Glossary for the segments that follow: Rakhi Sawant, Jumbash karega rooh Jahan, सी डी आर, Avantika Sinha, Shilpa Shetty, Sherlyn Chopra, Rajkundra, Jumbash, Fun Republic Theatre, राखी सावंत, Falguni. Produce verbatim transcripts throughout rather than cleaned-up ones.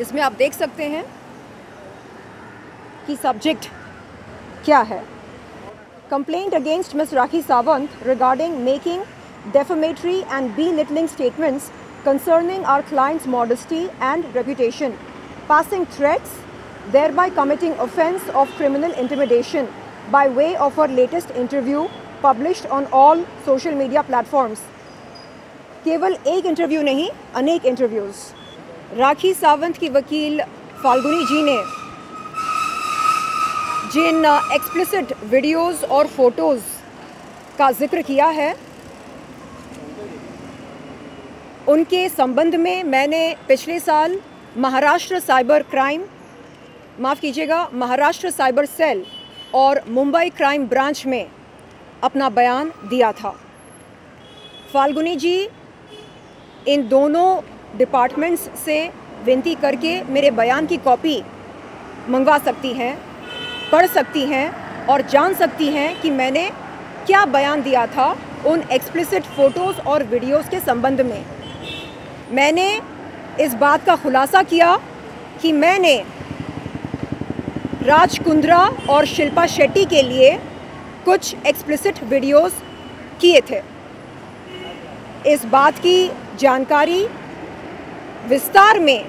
इसमें आप देख सकते हैं कि सब्जेक्ट क्या है। Complaint against Miss राखी सावंत regarding making defamatory and belittling statements concerning our client's modesty and reputation, passing threats, thereby committing offence of criminal intimidation by way of her latest interview published on all social media platforms. केवल एक interview नहीं, अनेक interviews. राखी सावंत की वकील फाल्गुनी जी ने जिन explicit videos और photos का जिक्र किया है, उनके संबंध में मैंने पिछले साल महाराष्ट्र साइबर क्राइम माफ़ कीजिएगा महाराष्ट्र साइबर सेल और मुंबई क्राइम ब्रांच में अपना बयान दिया था। फाल्गुनी जी इन दोनों डिपार्टमेंट्स से विनती करके मेरे बयान की कॉपी मंगवा सकती हैं, पढ़ सकती हैं और जान सकती हैं कि मैंने क्या बयान दिया था उन एक्सप्लिसिट फ़ोटोज़ और वीडियोज़ के संबंध में। मैंने इस बात का खुलासा किया कि मैंने राजकुंद्रा और शिल्पा शेट्टी के लिए कुछ एक्सप्लिसिट वीडियोस किए थे। इस बात की जानकारी विस्तार में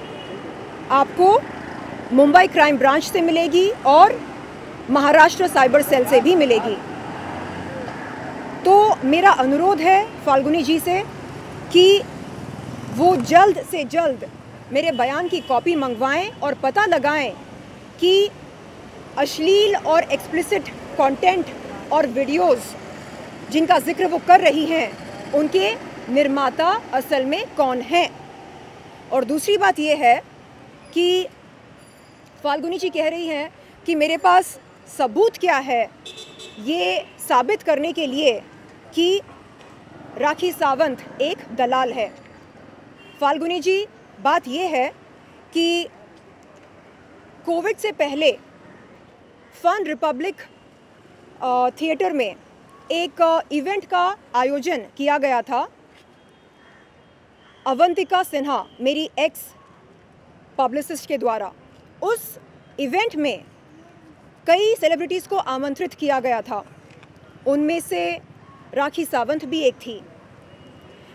आपको मुंबई क्राइम ब्रांच से मिलेगी और महाराष्ट्र साइबर सेल से भी मिलेगी। तो मेरा अनुरोध है फाल्गुनी जी से कि वो जल्द से जल्द मेरे बयान की कॉपी मंगवाएं और पता लगाएं कि अश्लील और एक्सप्लिसिट कंटेंट और वीडियोस जिनका जिक्र वो कर रही हैं, उनके निर्माता असल में कौन हैं। और दूसरी बात ये है कि फाल्गुनी जी कह रही हैं कि मेरे पास सबूत क्या है ये साबित करने के लिए कि राखी सावंत एक दलाल है। फाल्गुनी जी, बात यह है कि कोविड से पहले फन रिपब्लिक थिएटर में एक इवेंट का आयोजन किया गया था। अवंतिका सिन्हा, मेरी एक्स पब्लिसिस्ट के द्वारा उस इवेंट में कई सेलिब्रिटीज़ को आमंत्रित किया गया था, उनमें से राखी सावंत भी एक थी।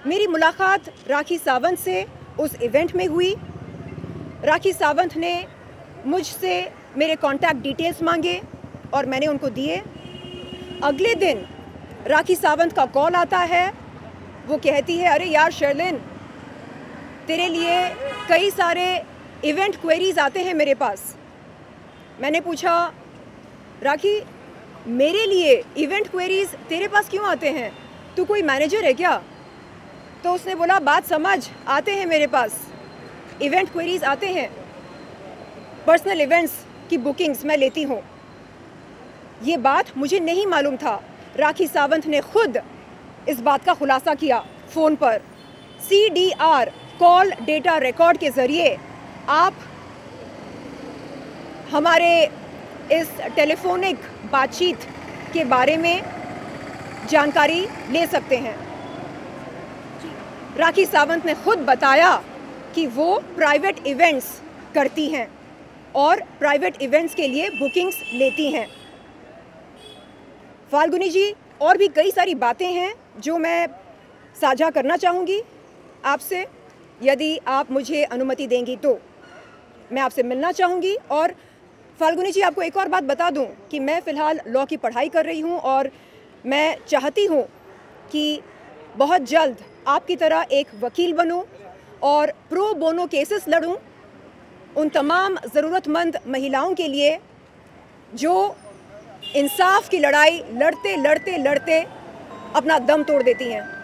मेरी मुलाकात राखी सावंत से उस इवेंट में हुई। राखी सावंत ने मुझसे मेरे कॉन्टैक्ट डिटेल्स मांगे और मैंने उनको दिए। अगले दिन राखी सावंत का कॉल आता है, वो कहती है, अरे यार शर्लिन, तेरे लिए कई सारे इवेंट क्वेरीज आते हैं मेरे पास। मैंने पूछा, राखी मेरे लिए इवेंट क्वेरीज तेरे पास क्यों आते हैं, तू कोई मैनेजर है क्या? तो उसने बोला, बात समझ, आते हैं मेरे पास इवेंट क्वेरीज आते हैं, पर्सनल इवेंट्स की बुकिंग्स मैं लेती हूँ। ये बात मुझे नहीं मालूम था। राखी सावंत ने खुद इस बात का खुलासा किया फ़ोन पर। सी डी आर call data record के ज़रिए आप हमारे इस टेलीफोनिक बातचीत के बारे में जानकारी ले सकते हैं। राखी सावंत ने खुद बताया कि वो प्राइवेट इवेंट्स करती हैं और प्राइवेट इवेंट्स के लिए बुकिंग्स लेती हैं। फाल्गुनी जी, और भी कई सारी बातें हैं जो मैं साझा करना चाहूँगी आपसे, यदि आप मुझे अनुमति देंगी तो मैं आपसे मिलना चाहूँगी। और फाल्गुनी जी, आपको एक और बात बता दूँ कि मैं फ़िलहाल लॉ की पढ़ाई कर रही हूँ और मैं चाहती हूँ कि बहुत जल्द आपकी तरह एक वकील बनूं और प्रो बोनो केसेस लड़ूं उन तमाम ज़रूरतमंद महिलाओं के लिए जो इंसाफ की लड़ाई लड़ते लड़ते लड़ते अपना दम तोड़ देती हैं।